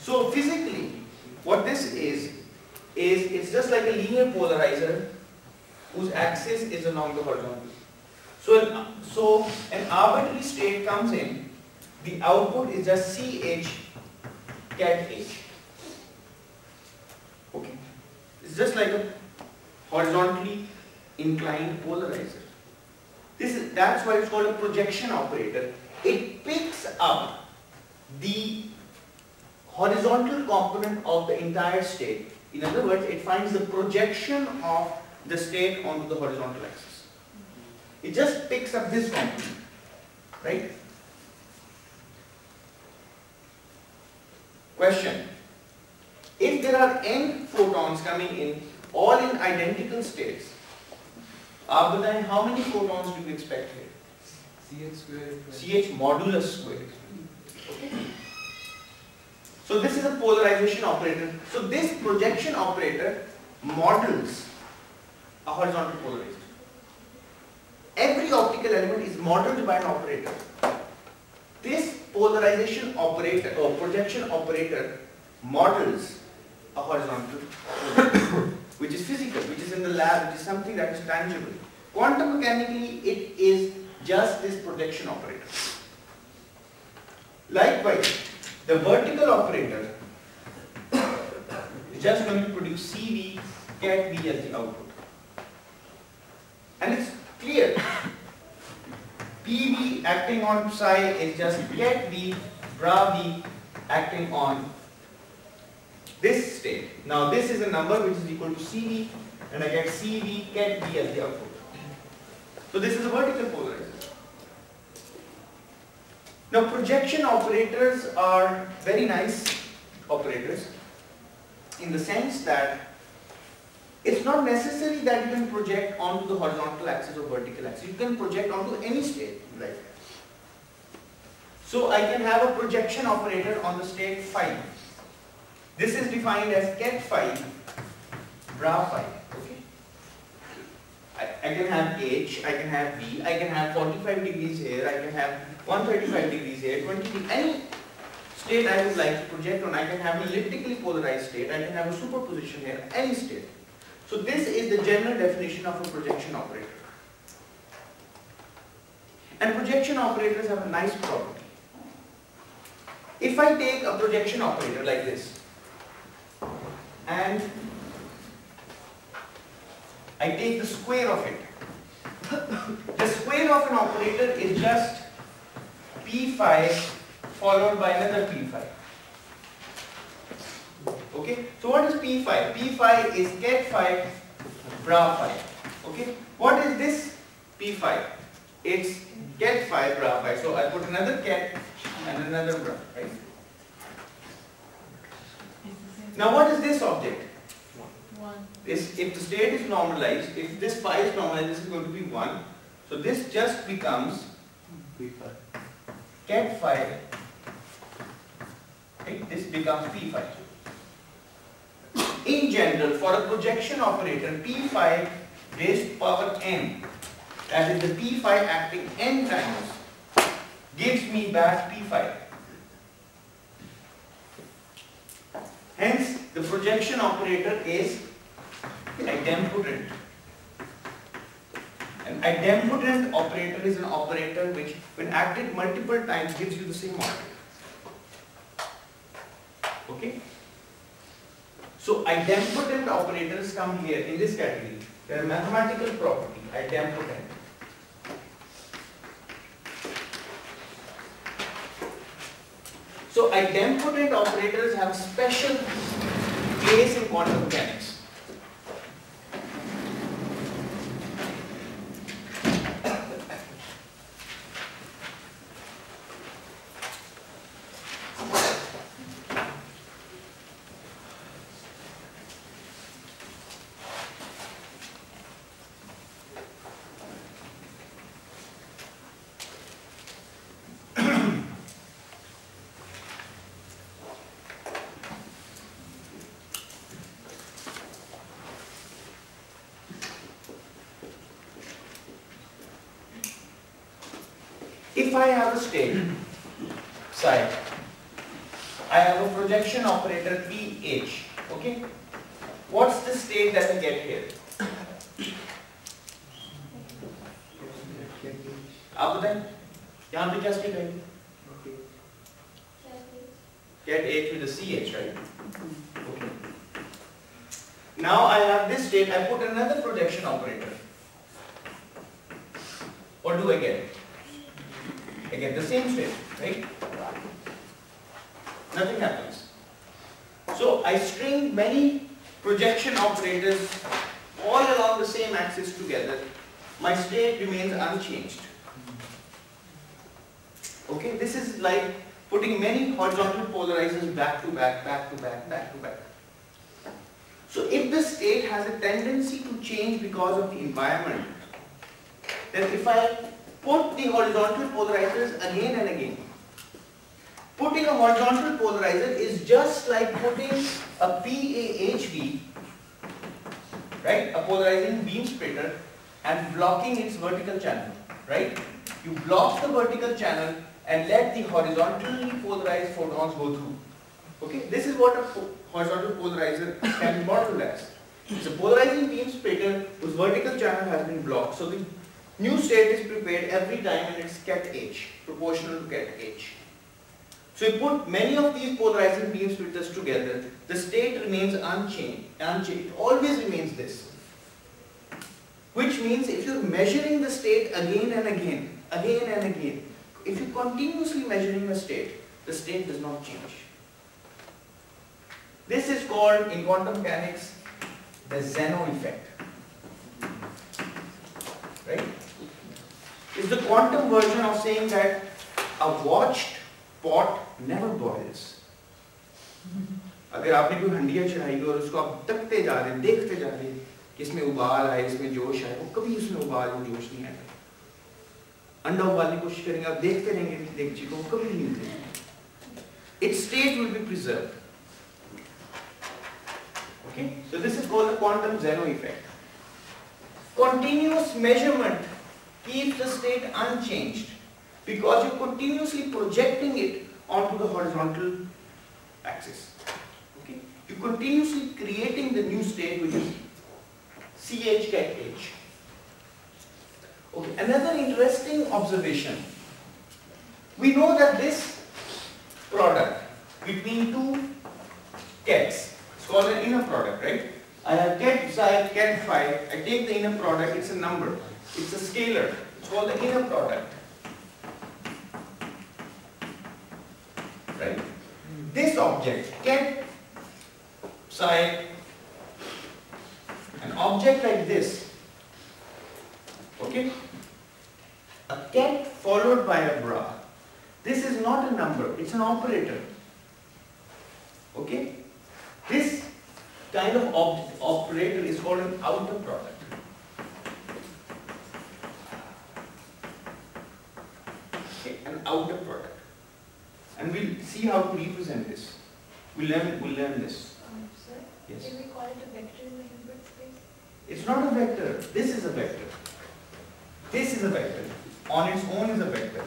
So physically, what this is it's just like a linear polarizer whose axis is along the horizontal. So an arbitrary state comes in, the output is just CH ket H. Okay? It's just like a horizontally inclined polarizer. That's why it's called a projection operator. It picks up the horizontal component of the entire state In other words, it finds the projection of the state onto the horizontal axis. It just picks up this component, right? Question: if there are n photons coming in, all in identical states, आप बताएं how many photons do you expect here? Ch squared. Ch modulus squared. Okay. So this is a polarization operator. So this projection operator models a horizontal polarizer. Every optical element is modeled by an operator. This polarization operator or projection operator models a horizontal polarizer, which is physical, which is in the lab, which is something that is tangible. Quantum mechanically, it is just this projection operator. Likewise, the vertical operator is just going to produce CV, ket V as the output. And it's clear. PV acting on psi is just ket V, bra V acting on this state. Now this is a number which is equal to CV, and I get CV, ket V as the output. So this is a vertical polarizer. Now projection operators are very nice operators in the sense that it's not necessary that you can project onto the horizontal axis or vertical axis. You can project onto any state you like. So I can have a projection operator on the state phi. This is defined as ket phi, bra phi. Okay. I can have H, I can have V, I can have 45 degrees here, I can have 135 degrees here, 20 degrees, any state I would like to project on. I can have an elliptically polarized state, I can have a superposition here, any state. So this is the general definition of a projection operator. And projection operators have a nice property. If I take a projection operator like this and I take the square of it, the square of an operator is just p phi followed by another p phi. Okay, so what is p phi? P phi is ket phi, bra phi. Okay, what is this p phi? It's ket phi, bra phi. So I put another ket and another bra, right? Now what is this object? One. If the state is normalized, if this phi is normalized, this is going to be 1. So this just becomes p phi, ket phi. Right? This becomes p phi. In general, for a projection operator, p phi raised to power n, that is the p phi acting n times, gives me back p phi. Hence, the projection operator is idempotent. An idempotent operator is an operator which, when acted multiple times, gives you the same output. Okay? So idempotent operators come here in this category. They are mathematical property, idempotent. So idempotent operators have special place in quantum mechanics. If I have a state psi, I have a projection operator Ph. Okay, what's the state that I get here? आप बताएं, यहाँ पे क्या state है? Ket H with a Ch, right? Okay. Now I have this state. I put another projection operator. What do I get? I get the same state, right? Nothing happens. So I string many projection operators all along the same axis together, my state remains unchanged. Okay, this is like putting many horizontal polarizers back to back, back to back, back to back. So if the state has a tendency to change because of the environment, then if I put the horizontal polarizers again and again, putting a horizontal polarizer is just like putting a PAHB, right, a polarizing beam splitter, and blocking its vertical channel, right? You block the vertical channel and let the horizontally polarized photons go through. Okay, this is what a horizontal polarizer can be modeled as. It's a polarizing beam splitter whose vertical channel has been blocked. So the new state is prepared every time and it's ket H, proportional to ket H. So you put many of these polarizing beam splitters together, the state remains unchanged. It always remains this. Which means if you're measuring the state again and again, if you're continuously measuring the state does not change. This is called, in quantum mechanics, the Zeno effect. Right? It's the quantum version of saying that a watched pot never boils. If you have a handiya chahai aur usko aap takte ja rahe, dekhte ja rahe, इसमें उबाल आए, इसमें जोश आए, वो कभी उसमें उबाल और जोश नहीं आएगा। अंडा उबालने की कोशिश करेंगे, आप देखते रहेंगे देख जी को, वो कभी नहीं मिलेगा। Its state will be preserved. Okay, so this is called the quantum Zeno effect. Continuous measurement keeps the state unchanged because you're continuously projecting it onto the horizontal axis. Okay, you're continuously creating the new state which is CH ket H. Okay, another interesting observation. We know that this product between two kets, it's called an inner product, right? I have ket psi, ket phi, I take the inner product, it's a number, it's a scalar, it's called the inner product. Right? This object, ket psi, an object like this, okay, a ket followed by a bra, this is not a number, it's an operator, okay. This kind of operator is called an outer product. Okay, an outer product. And we'll see how to represent this. We'll learn this. Sir, yes. Can we call it a vector in the Hilbert space? It's not a vector. This is a vector. This is a vector. On its own is a vector.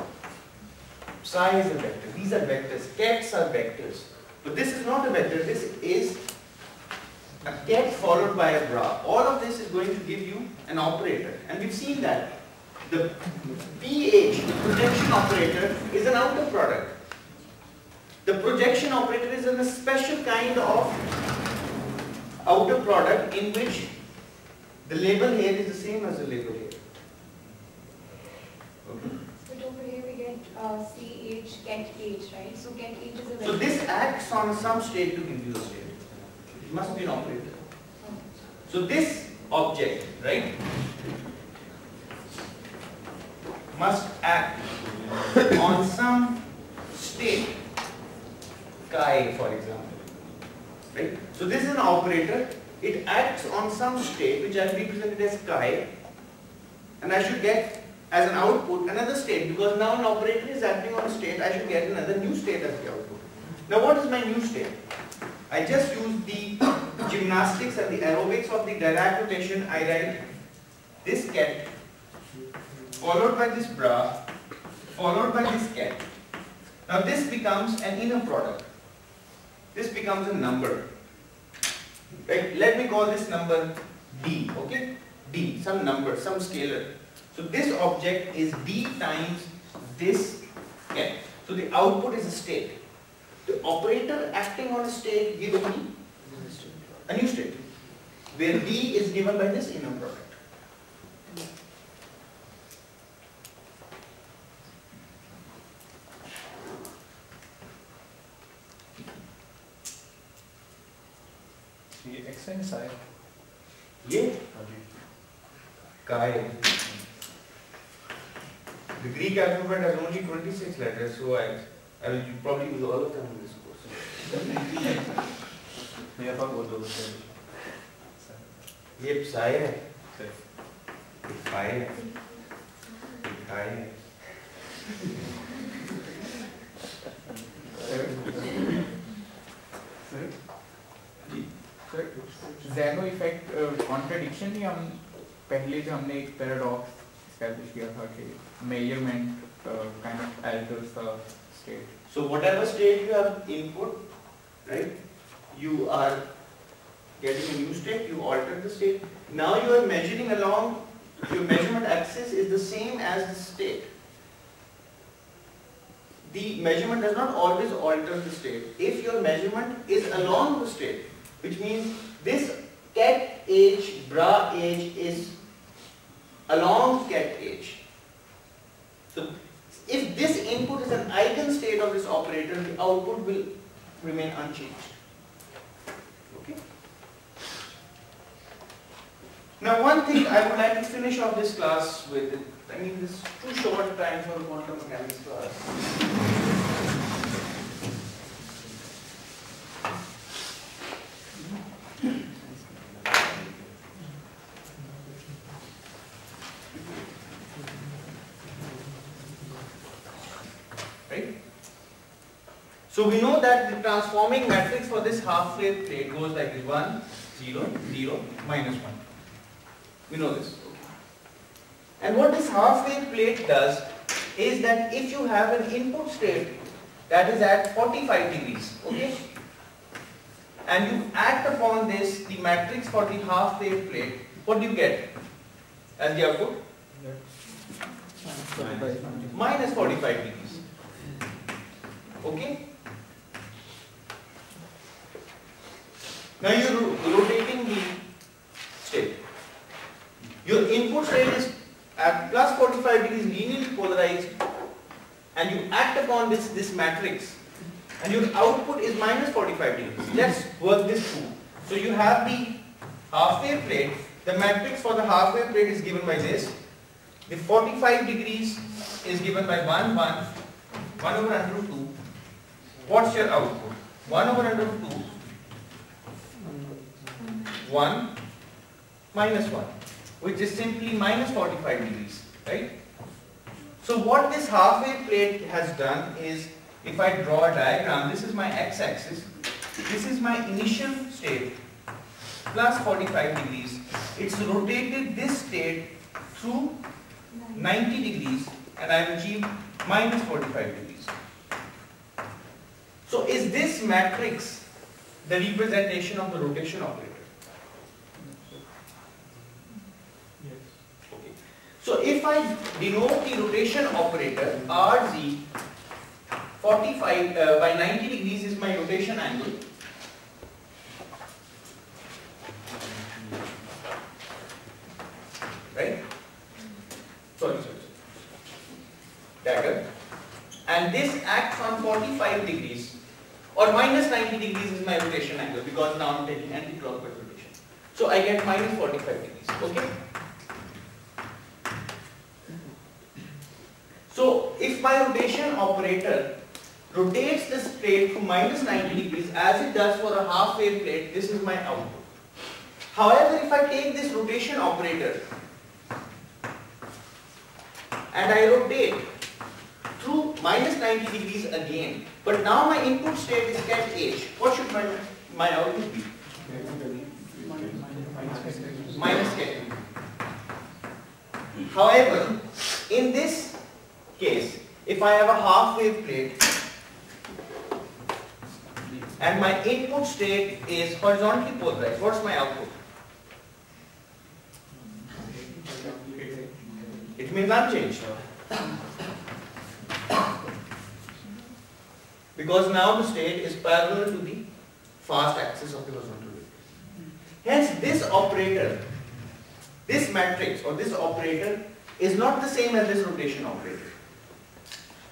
Psi is a vector. These are vectors. Kets are vectors. But this is not a vector. This is a ket followed by a bra. All of this is going to give you an operator. And we've seen that. The PH, the projection operator, is an outer product. The projection operator is a special kind of outer product in which the label here is the same as the label here. Okay. But over here we get CH, ket H, right? So ket H is a vector. So this acts on some state to give you a state. It must be an operator. Okay. So this object, right, must act on some state. Chi, for example, right? So this is an operator. It acts on some state which I have represented as chi, and I should get as an output another state because now an operator is acting on a state. I should get another new state as the output. Now, what is my new state? I just use the gymnastics and the aerobics of the Dirac notation. I write this ket followed by this bra followed by this ket. Now this becomes an inner product. This becomes a number. Right? Let me call this number D, okay? D, some number, some scalar. So this object is D times this ket. So the output is a state. The operator acting on a state gives me a new state, where D is given by this inner product. ये एक्सटेंस आए, ये काय the Greek alphabet has only 26 letters, so I mean you probably use all of them in this course. मेरा पास वो दो हैं, ये psi है, phi है, phi है. सर, ज़ेनो इफेक्ट कॉन्ट्रडिक्शन ही हम पहले जो हमने एक पैराडॉक्स एस्टैब्लिश किया था कि measurement kind of alters the state. So whatever state you have input, right, you are getting a new state, you alter the state. Now you are measuring along your measurement axis is the same as the state. The measurement does not always alter the state. If your measurement is along the state, which means this ket h, bra h is along ket h. So if this input is an eigenstate of this operator, the output will remain unchanged. Okay. Now one thing I would like to finish off this class with. I mean, this is too short time for a quantum mechanics class. Right? So we know that the transforming matrix for this half-wave plate goes like this: 1, 0, 0, -1. We know this. And what this half-wave plate does is that if you have an input state that is at 45 degrees, okay, and you act upon this, the matrix for the half-wave plate, what do you get as the output? Minus 45 degrees, okay. Now you are rotating the state. Your input state is at plus 45 degrees linearly polarized, and you act upon this matrix, and your output is minus 45 degrees. Let's work this through. So you have the half-wave plate. The matrix for the half-wave plate is given by this. The 45 degrees is given by 1, 1, 1/√2. What's your output? 1/√2, 1 minus 1. Which is simply minus 45 degrees, right? So what this half-wave plate has done is, if I draw a diagram, this is my x-axis, this is my initial state, plus 45 degrees. It's rotated this state through 90 degrees, and I've achieved minus 45 degrees. So is this matrix the representation of the rotation operator? So if I denote the rotation operator, Rz, 45 by 90 degrees is my rotation angle. Right? Sorry. Dagger. And this acts on 45 degrees or minus 90 degrees is my rotation angle, because now I am taking anti-clockwise rotation. So I get minus 45 degrees. Okay? So if my rotation operator rotates this plate to minus 90 degrees as it does for the half-wave plate, this is my output. However, if I take this rotation operator and I rotate through minus 90 degrees again, but now my input state is ket h, what should my output be? Minus ket. However, in this case, if I have a half-wave plate and my input state is horizontally polarized, what's my output? It means unchanged. Because now the state is parallel to the fast axis of the horizontal wave. Hence this operator, this matrix or this operator is not the same as this rotation operator.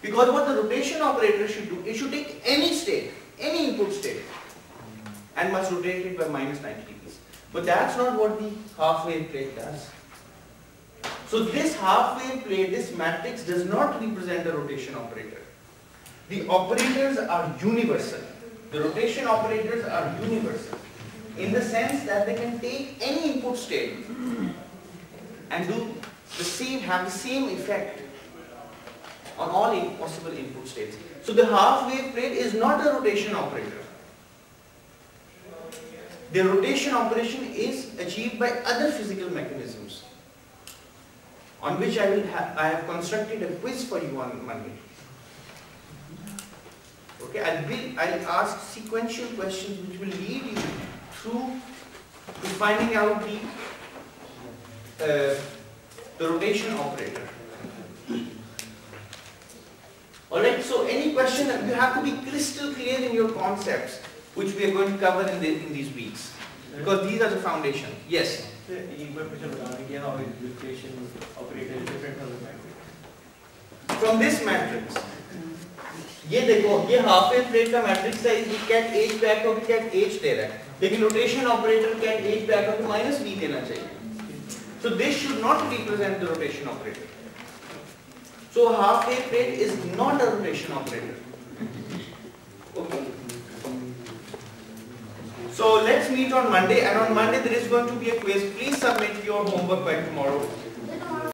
Because what the rotation operator should do, it should take any state, any input state, and must rotate it by -90 degrees. But that's not what the half-wave plate does. So this half-wave plate, this matrix does not represent the rotation operator. The operators are universal. The rotation operators are universal in the sense that they can take any input state and do the same, have the same effect on all possible input states. So the half-wave plate is not a rotation operator. The rotation operation is achieved by other physical mechanisms, on which I have constructed a quiz for you on Monday. Okay, I'll ask sequential questions which will lead you through to finding out the rotation operator. Alright, so any question, you have to be crystal clear in your concepts, which we are going to cover in these weeks, because these are the foundation. Yes? The rotation operator is different from the matrix. From this matrix. ये देखो, ये half wave plate का matrix है, इसकी ket as back होकर ket as दे रहा है, लेकिन rotation operator ket as back होकर -v देना चाहिए. So this should not represent the rotation operator. So half wave plate is not a rotation operator. Okay. So let's meet on Monday, and on Monday there is going to be a quiz. Please submit your homework by tomorrow.